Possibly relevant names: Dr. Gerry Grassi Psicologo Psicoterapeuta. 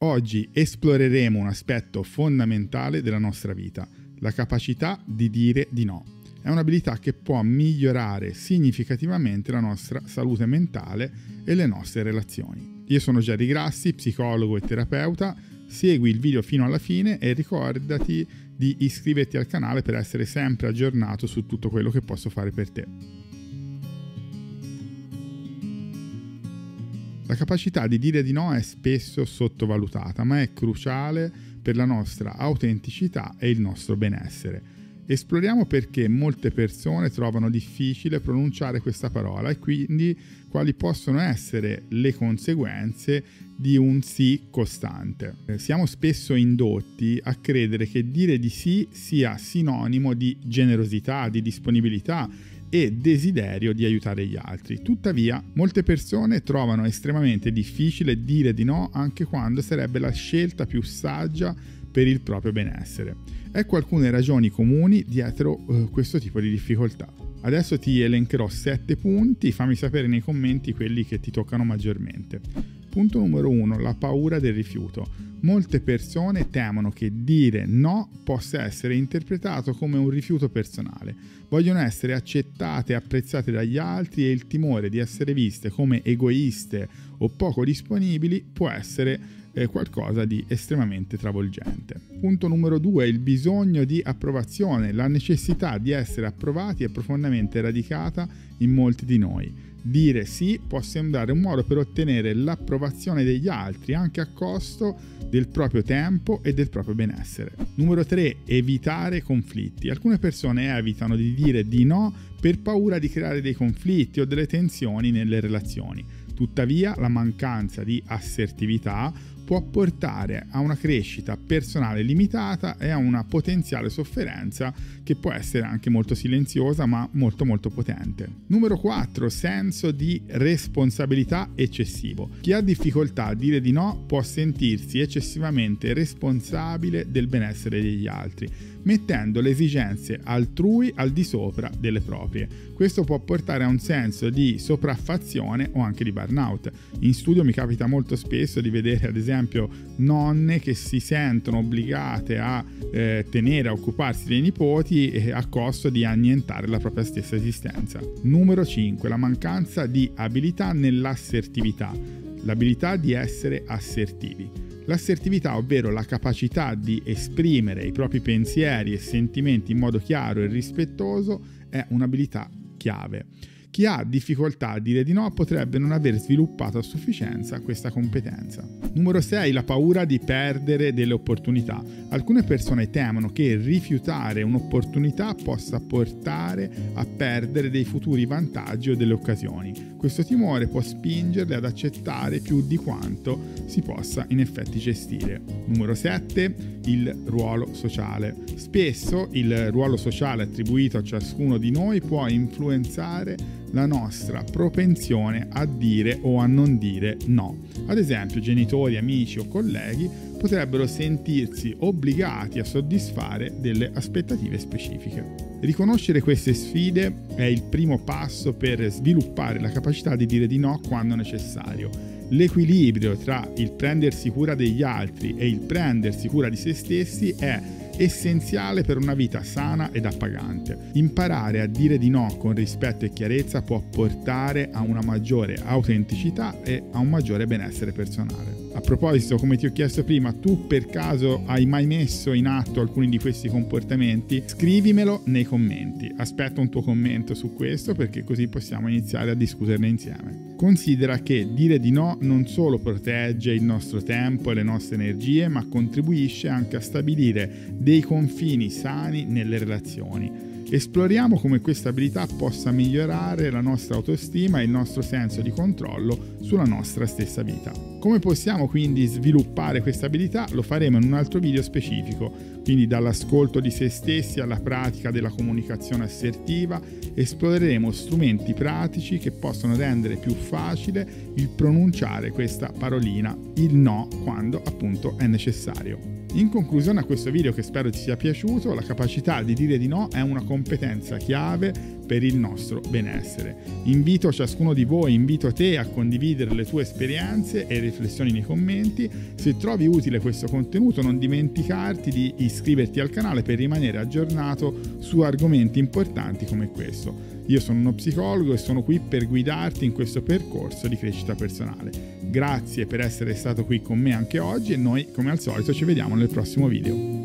Oggi esploreremo un aspetto fondamentale della nostra vita, la capacità di dire di no. È un'abilità che può migliorare significativamente la nostra salute mentale e le nostre relazioni. Io sono Gerry Grassi, psicologo e terapeuta. Segui il video fino alla fine e ricordati di iscriverti al canale per essere sempre aggiornato su tutto quello che posso fare per te. La capacità di dire di no è spesso sottovalutata, ma è cruciale per la nostra autenticità e il nostro benessere. Esploriamo perché molte persone trovano difficile pronunciare questa parola e quindi quali possono essere le conseguenze di un sì costante. Siamo spesso indotti a credere che dire di sì sia sinonimo di generosità, di disponibilità e desiderio di aiutare gli altri. Tuttavia, molte persone trovano estremamente difficile dire di no anche quando sarebbe la scelta più saggia per il proprio benessere. Ecco alcune ragioni comuni dietro questo tipo di difficoltà. Adesso ti elencherò 7 punti, fammi sapere nei commenti quelli che ti toccano maggiormente. Punto numero 1, la paura del rifiuto. Molte persone temono che dire no possa essere interpretato come un rifiuto personale. Vogliono essere accettate e apprezzate dagli altri e il timore di essere viste come egoiste o poco disponibili può essere qualcosa di estremamente travolgente. Punto numero 2, il bisogno di approvazione. La necessità di essere approvati è profondamente radicata in molti di noi. Dire sì può sembrare un modo per ottenere l'approvazione degli altri, anche a costo del proprio tempo e del proprio benessere. Numero 3, evitare conflitti. Alcune persone evitano di dire di no per paura di creare dei conflitti o delle tensioni nelle relazioni. Tuttavia, la mancanza di assertività può portare a una crescita personale limitata e a una potenziale sofferenza che può essere anche molto silenziosa ma molto potente. Numero 4, senso di responsabilità eccessivo. Chi ha difficoltà a dire di no può sentirsi eccessivamente responsabile del benessere degli altri, mettendo le esigenze altrui al di sopra delle proprie. Questo può portare a un senso di sopraffazione o anche di burnout. In studio mi capita molto spesso di vedere ad esempio nonne che si sentono obbligate a tenere, a occuparsi dei nipoti a costo di annientare la propria stessa esistenza. Numero 5, la mancanza di abilità nell'assertività, l'abilità di essere assertivi. L'assertività, ovvero la capacità di esprimere i propri pensieri e sentimenti in modo chiaro e rispettoso, è un'abilità chiave. Chi ha difficoltà a dire di no potrebbe non aver sviluppato a sufficienza questa competenza. Numero 6, la paura di perdere delle opportunità. Alcune persone temono che rifiutare un'opportunità possa portare a perdere dei futuri vantaggi o delle occasioni. Questo timore può spingerle ad accettare più di quanto si possa in effetti gestire. Numero 7, il ruolo sociale. Spesso il ruolo sociale attribuito a ciascuno di noi può influenzare la nostra propensione a dire o a non dire no. Ad esempio, genitori, amici o colleghi potrebbero sentirsi obbligati a soddisfare delle aspettative specifiche. Riconoscere queste sfide è il primo passo per sviluppare la capacità di dire di no quando necessario. L'equilibrio tra il prendersi cura degli altri e il prendersi cura di se stessi è essenziale per una vita sana ed appagante. Imparare a dire di no con rispetto e chiarezza può portare a una maggiore autenticità e a un maggiore benessere personale. A proposito, come ti ho chiesto prima, tu per caso hai mai messo in atto alcuni di questi comportamenti? Scrivimelo nei commenti. Aspetto un tuo commento su questo perché così possiamo iniziare a discuterne insieme. Considera che dire di no non solo protegge il nostro tempo e le nostre energie, ma contribuisce anche a stabilire dei confini sani nelle relazioni. Esploriamo come questa abilità possa migliorare la nostra autostima e il nostro senso di controllo sulla nostra stessa vita. Come possiamo quindi sviluppare questa abilità? Lo faremo in un altro video specifico, quindi dall'ascolto di se stessi alla pratica della comunicazione assertiva esploreremo strumenti pratici che possono rendere più facile il pronunciare questa parolina, il no, quando appunto è necessario. In conclusione a questo video, che spero ti sia piaciuto, la capacità di dire di no è una competenza chiave per il nostro benessere. Invito ciascuno di voi, invito te a condividere le tue esperienze e riflessioni nei commenti. Se trovi utile questo contenuto, non dimenticarti di iscriverti al canale per rimanere aggiornato su argomenti importanti come questo. Io sono uno psicologo e sono qui per guidarti in questo percorso di crescita personale. Grazie per essere stato qui con me anche oggi e noi, come al solito, ci vediamo nel prossimo video.